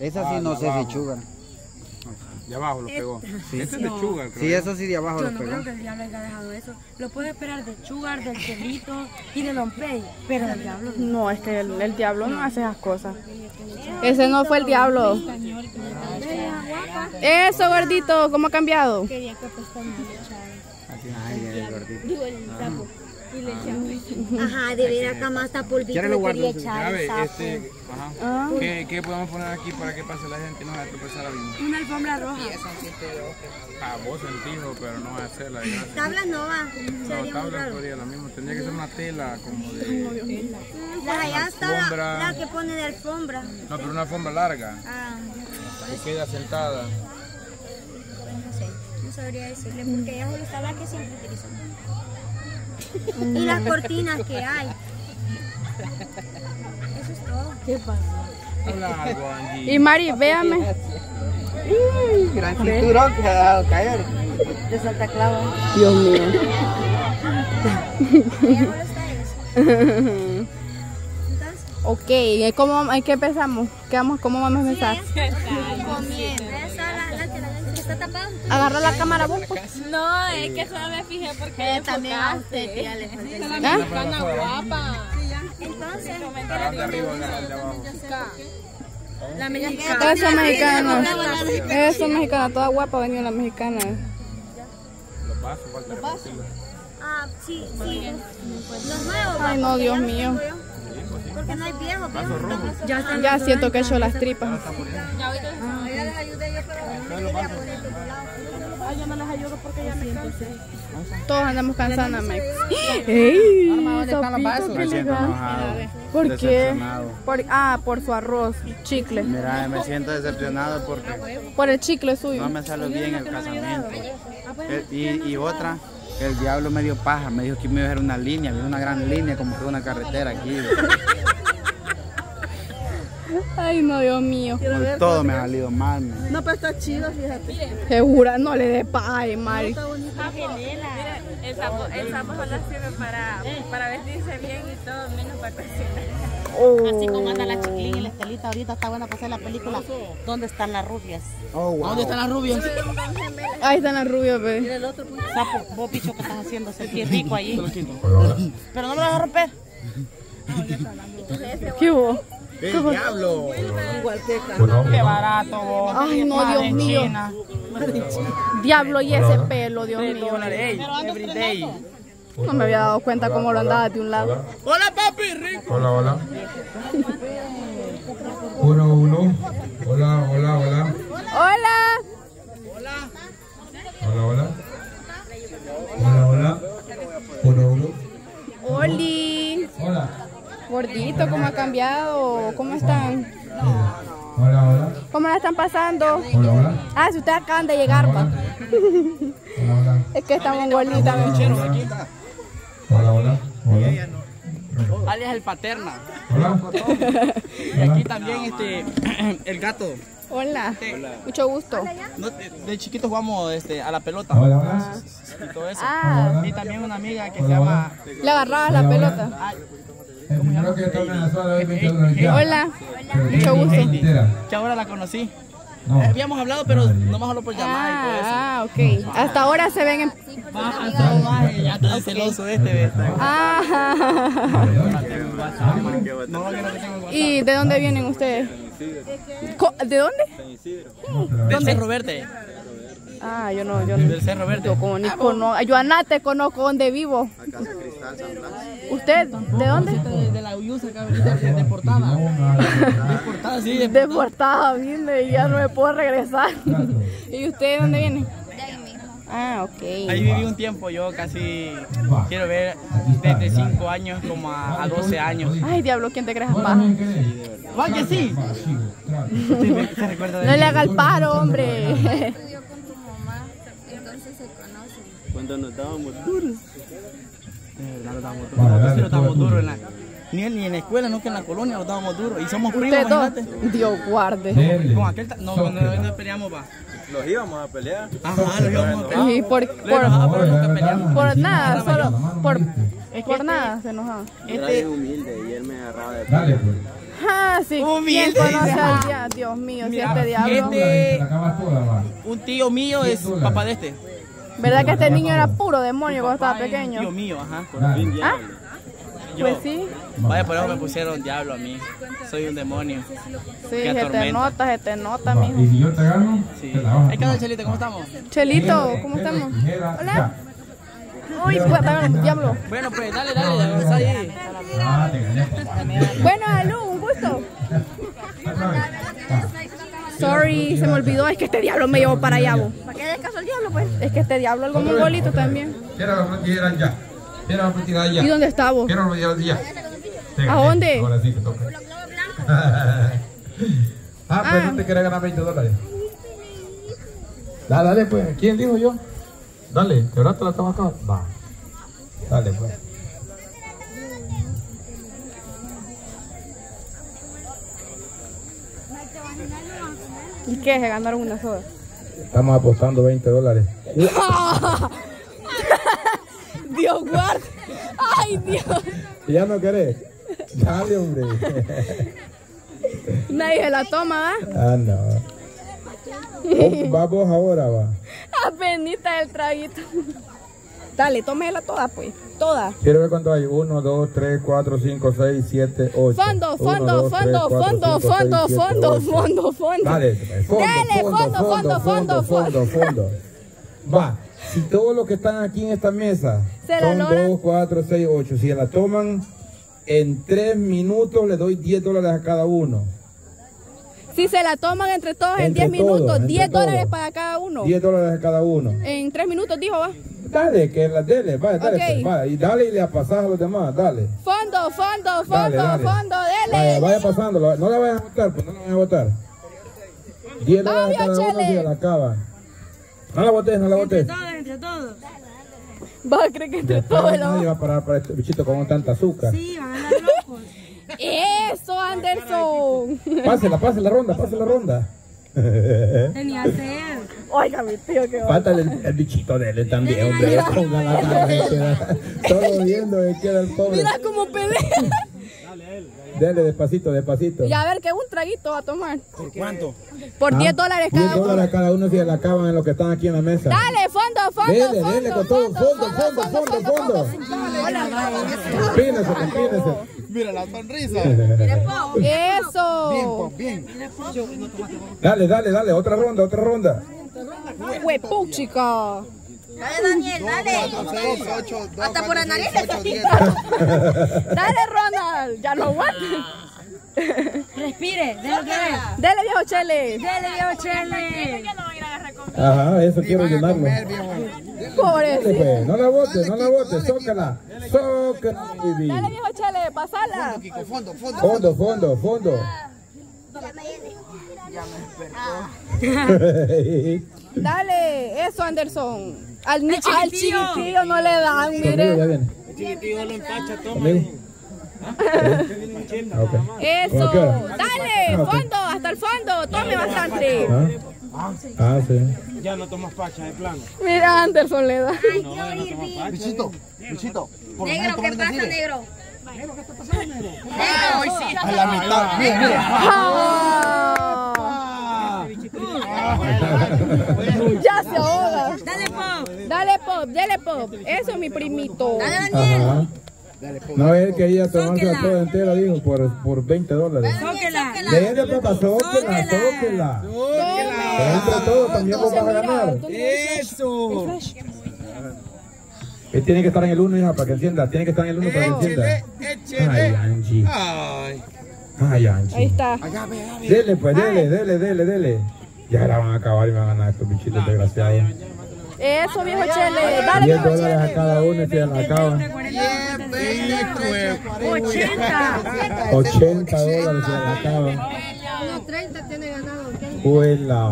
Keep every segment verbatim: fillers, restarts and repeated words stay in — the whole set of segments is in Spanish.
Esa sí ah, no sé abajo. Si Sugar. De abajo lo pegó. Sí. Este es de Sugar, creo. Sí, eso sí de abajo lo pegó. Yo no creo que el diablo haya dejado eso. Lo puedes esperar de Sugar, del Chelito y de Don Play, pero del diablo no. No, es que el, el diablo no hace esas cosas. Ese no fue el diablo. Eso, gordito, ¿cómo ha cambiado? Quería que apostara el gordito. Digo, el sapo. Y le echamos. Ajá, de ver acá más está polvito. Le quería echar el sapo. Ajá. ¿Qué, ¿Qué podemos poner aquí para que pase la gente? No va a tropezar la vida. Una alfombra roja. Ah, vos sentido, pero no va a hacer la gracia. Tablas no va. No, tablas podría la misma. Tendría que ser una tela como de... La allá está la que pone de alfombra. No, pero una alfombra larga. Ah. Que queda sentada. No sé, no sabría decirle porque ella es la que siempre utilizan. Y las cortinas que hay. Eso es todo. ¿Qué pasa? Hola, algo, Angie. Y Mari, véame. Gran cinturón que se ha dado caer. De Santa Claus. Dios mío. Ok, ¿cómo, ¿en qué empezamos? ¿Qué vamos, ¿Cómo vamos a empezar? Agarra la cámara vos. No, es que solo me fijé porque también hace, tía, le falté. La mexicana guapa. Entonces, la mexicana. Eso mexicana. Eso mexicana, toda guapa venía la mexicana. Los vasos, los vasos. Ah, sí, sí. Los nuevos. Ay, no, Dios mío. Porque no hay viejo, pero ya, ya, ya siento que he hecho las tripas. Ya ahorita les ayudé yo, pero no quería poner tu lado. Yo no les ayudo porque ya me cansé. Todos andamos cansando, Mex. ¡Ey! ¿Por qué? Por, ah, por su arroz, chicle. Mira, me siento decepcionado porque... Por el chicle suyo. No me salió bien el casamiento. Y, y otra... El diablo medio paja, me dijo que me iba a hacer una línea, me dio una gran línea como que una carretera aquí. Ay no, Dios mío. Ver, todo me ha salido mal. Man. No, pero está chido, fíjate. Segura, no le dé paja, mal. No, el sapo, el sapo solo sirve para, para vestirse bien y todo, menos para cocinar. Oh. Así como anda la chiquilín y la estelita ahorita está buena para hacer la película. ¿Dónde están las rubias? Oh, wow. ¿Dónde están las rubias? Ahí están las rubias, ve. Mira el otro sapo, vos bicho que estás haciendo sentir rico allí. Pero no me lo vas a romper. ¿Qué vos? ¡El diablo! ¡Qué barato vos! ¡Ay no, Dios mío! Diablo y ese pelo, Dios mío. No me había dado cuenta cómo lo andaba de un lado. ¡Hola papi! ¡Rico! Hola, hola. Uno, uno. Hola, hola, hola. ¡Hola! ¡Hola! Hola, hola. Hola, hola. Uno, uno. ¡Oli! Hola. Gordito, ¿cómo ha cambiado? ¿Cómo están? Hola, hola. ¿Cómo la están pasando? Hola, hola. Ah, si ustedes acaban de llegar, hola, hola. Hola. Es que estamos gorditas, bicheros. Hola, hola. Hola. Alias el paterna. Hola. Y aquí también este el gato. Hola. Hola. Mucho gusto. No, de chiquitos jugamos este, a la pelota. Hola, hola. Y todo eso. Ah. Y también una amiga que hola, se llama... Le agarraba la hola, pelota. Hola. Hola, mucho gusto. Que ahora la conocí. No. Habíamos hablado, pero no más habló por llamada y todo eso. Ah, ok. Hasta ahora se ven en... Ah, ya está celoso este. ¿Y de dónde vienen ustedes? ¿De dónde? Del Cerro Verde. Ah, yo no, yo no. Del Cerro Verde. Yo a Ana te conozco donde vivo. ¿Usted? ¿De dónde? De la Uyusa, cabrón, deportada. Deportada, sí. Deportada, vine y ya no me puedo regresar. ¿Y usted de dónde viene? De ahí mismo. Ah, ok. Ahí viví un tiempo, yo casi, quiero ver, desde cinco años como a, a doce años. Ay, diablo, ¿quién te crees paja? ¿Cuál que sí? No le haga el paro, hombre. Cuando nos dábamos duros. De verdad nos dábamos duros. Nosotros nos dábamos duros en la, ni él ni en la escuela, no que en la colonia nos dábamos duro. Y somos primos, imagínate. Dios guarde. Con, con aquel no, no, no, no peleamos, va. Los íbamos a pelear. Ajá, los íbamos a pelear. Y por, por, por, enojaba, por, nunca peleamos. Por nada, solo por, es que por este, nada se enojaba. Este es humilde y él me agarraba de pelear. Ah, sí. Humilde. ¿Quién conoce al diablo? Dios mío, si este diablo. Este, un tío mío es papá de este. ¿Verdad que este niño era puro demonio cuando estaba pequeño? Tío mío, ajá. ¿Ah? Yo, pues sí. Vaya, por eso me pusieron diablo a mí. Soy un demonio. Sí, se te nota, se te nota, mijo. ¿Y si yo te gano? Sí. ¿Qué tal, Chelito? ¿Cómo estamos? Chelito, ¿cómo estamos? Hola. Uy, pues, dame, diablo. Bueno, pues, dale, dale, dale, dale, ahí. Bueno, Alú, un gusto. Sorry, se me olvidó, es que este diablo me llevó para allá. ¿Para qué descansó el diablo, pues? Es que este diablo algo muy bolito también. ¿Y dónde está vos? ¿A dónde? Ah, pues no te querés ganar veinte dólares. Dale, dale, pues. ¿Quién dijo yo? Dale, quebraste la toma acá. Va. Dale, pues. ¿Y qué? ¿Se ganaron una soda? Estamos apostando veinte dólares. Dios guarde. Ay, Dios. ¿Ya no querés? Dale, hombre. Nadie se la toma, ¿va? Ah, no. Oh, va vos ahora, va. Apenita el traguito. Dale, tómela toda, pues. Toda. Quiero ver cuánto hay. uno, dos, tres, cuatro, cinco, seis, siete, ocho. Fondo, fondo, fondo, fondo, fondo, fondo, fondo, fondo. Dale, fondo, fondo, fondo, fondo, fondo. Va. Si todos los que están aquí en esta mesa son dos, cuatro, seis, ocho, si se la toman, en tres minutos les doy diez dólares a cada uno. Si se la toman entre todos en diez minutos, diez dólares para cada uno. diez dólares a cada uno. En tres minutos, dijo, va. Dale, que la dele, vale, dale, okay. Pues, vale. Y dale y le pasas a los demás, dale. Fondo, fondo, fondo, dale, dale. Fondo, dele. Vaya, vaya pasándolo, no la vayas a votar, pues no la vayas a votar. diez dólares a cada uno, si la acaba. No la botes, no la botes. Entre todos, entre todos. Va a creer que entre todos. Nadie va a parar para este bichito con tanta azúcar. Sí, van a andar locos. Eso, Anderson. Pásela, pase la ronda, pase la ronda. Tenía sed. Oiga, mi tío, qué va. Pátale el, el bichito de él también, hombre. Todo viendo que queda el pobre. Mira cómo pelea. Dale, él. Dale, despacito, despacito. Y a ver, que un traguito va a tomar. ¿Por cuánto? Por ah, diez dólares cada uno. diez dólares cada uno si la acaban en los que están aquí en la mesa. Dale, fondo, fondo, dele, fondo. Dele, con todo, fondo, fondo, fondo, fondo, fondo. Compínese, compínese. Mira la sonrisa. Eso. Bien, bien. Dale, dale, dale, otra ronda, otra ronda. Huepú, chica. Dale, Daniel, dale. Hasta por analizar. Dale, Ronald, ya no aguanta. Respire, déjalo que vea. Dale, viejo Chele. Dele, viejo Chele. Ajá, eso quiero llenarlo. Pobrecito. No la botes, no la botes, sócala. Sócala, baby. Dale, viejo Chele, pasala. Fondo, fondo, fondo. Fondo, fondo. Ya me despertó. Dale, eso, Anderson. Al, al chiquitillo no le dan, mire. El chiquitillo lo empacha, toma. Eso, dale, fondo, hasta el fondo, tome bastante. Ah, sí. Ya no tomas pacha de plano. Mira, Anderson le da. Bichito, bichito. Negro, ¿qué pasa, negro? Negro, ¿qué está pasando, negro? Hoy sí. A la mitad, mira, mira. Ya se ahoga. Dale pop, dale pop, dale pop. Eso es mi primito. Dale, Daniel. No es que ella tomarse a toda entera, dijo, por, por veinte dólares. Sóquela. Dejen de plata, sóquela, sóquela. Entre todos también vos vas a ganar. Eso. Él tiene que estar en el uno, hija, para que entienda. Tiene que estar en el uno para que entienda. Ay, Angie. Ay. Ay, Angie. Ahí está. Dele, pues, dele, dele, dele, dele. Ya la van a acabar y me van a ganar estos bichitos desgraciados. Eso, viejo Chele. Dale, diez dólares a cada uno y se la acaban. ochenta. ochenta dólares se la acaban. treinta tiene ganado. Huela.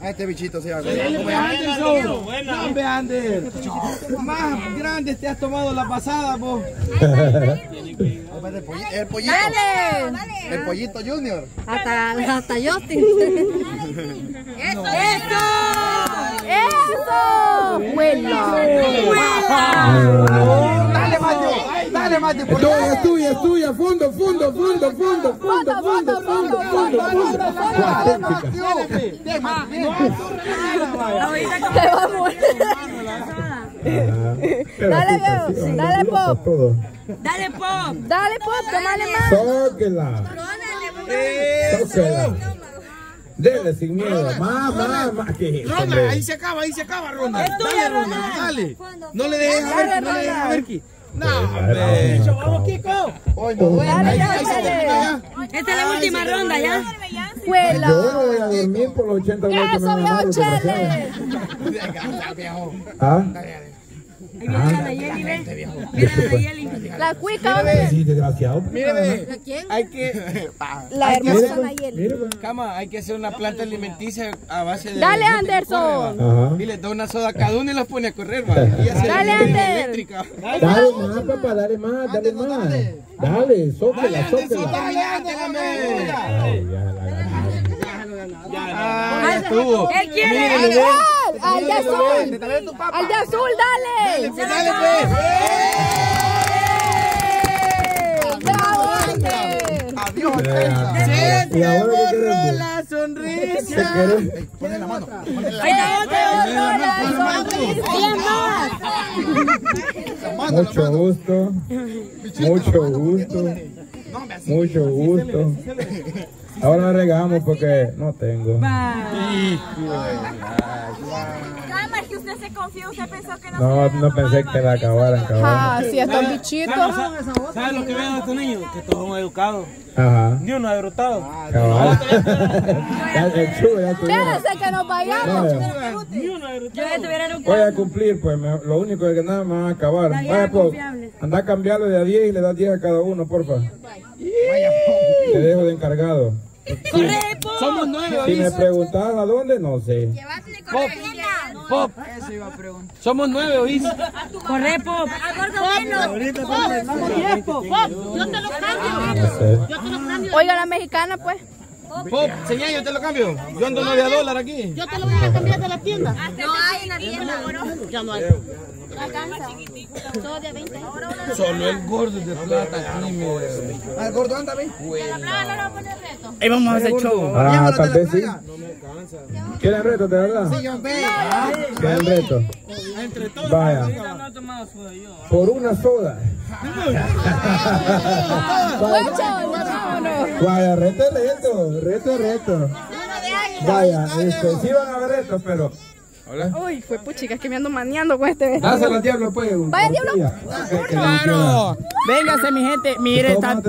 A este bichito se va a comer. Ander, más grande te has tomado la pasada, vos. El pollito. El pollito, dale. El pollito Junior. Hasta, hasta Justin. ¡Eso! ¡Eso! ¡Vuela! ¡Vuela! ¡Dale, Mateo! ¡Dale, Mateo! ¡Es tuya, es tuya, es tuya! ¡Fondo, fondo, fondo, fondo, fondo, fondo, fondo, fondo, fondo! ¡Dale, Mateo! ¡Te va a morir! ¡Dale, Leo! ¡Dale, Pop! Dale Pop, dale Pop, tomale más. Tóquela. Tóquela. Dele sin miedo. Más, más, más. Ronda, ahí se acaba, ahí se acaba, Ronda. Dale, Ronda, dale. No le dejes a ver, no le dejes a ver aquí. No, vamos, Kiko. Hoy no voy a Esta es la última ronda, ¿ya? Vuela. Yo voy a dormir por los ochenta minutos. Eso, viejo Chele. ¿Ah? La cuica, hombre. Sí, desgraciado. Mire, hay que. La hermosa Nayeli. Cama, hay que hacer una planta alimenticia a base de. Dale, Anderson. Y les da una soda cada uno y los pone a correr, va. Dale, Anderson. Dale más, papá, dale más, dale más. Dale, sóquela, sóquela. Ya estuvo. Él quiere al gol. Al de azul. Al de azul, dale. Dale, pues. Bravo, adiós. Se te borró la sonrisa. Ponle la mano. Ahí está, te borró la sonrisa. Mucho gusto. Mucho gusto. Mucho gusto. Ahora nos regamos porque no tengo. Cama, es que usted se confió, usted pensó que no. No, no pensé que la acabaran, cabrón. Ah, sí, estos bichitos. ¿Sabes lo que veo de estos niños? Que todos son educados. Ajá. Ni uno ha derrotado. Cabrón. Espérense que nos vayamos. Ni uno ha derrotado. Voy a cumplir, pues. Lo único es que nada más van a acabar. Vaya, pues. Anda a cambiarlo de a diez y le das diez a cada uno, porfa. Te dejo de encargado. Corre, Pop. Somos nueve. Si me preguntaban a dónde, no sé. Llévatele, corre, Pop. Pop. Eso iba a preguntar. Somos nueve, ¿oíste? Corre, Pop. Ahorita somos diez, Pop. Yo te lo cambio. Yo te lo cambio. Oiga, la mexicana, pues. Pop, señal, yo te lo cambio. Yo ando nueve a dólar aquí. Yo te lo voy a cambiar de la tienda. No hay en la tienda, bro. Ya no hay. Solo el gordo de plata. Al gordo anda bien. Ahí vamos a hacer show. Ah, tal vez sí. ¿Quieren reto, de verdad? Sí, yo veo. ¿Quieren reto? Entre todos. Vaya. Por una soda. Vaya, reto, reto. Reto, reto. Vaya, sí van a haber retos, pero... Hola. Uy, fue puchica, es que me ando maneando con este. Dáselo al diablo, pues. Vaya, diablo. Claro. Véngase, mi gente. Mire, está.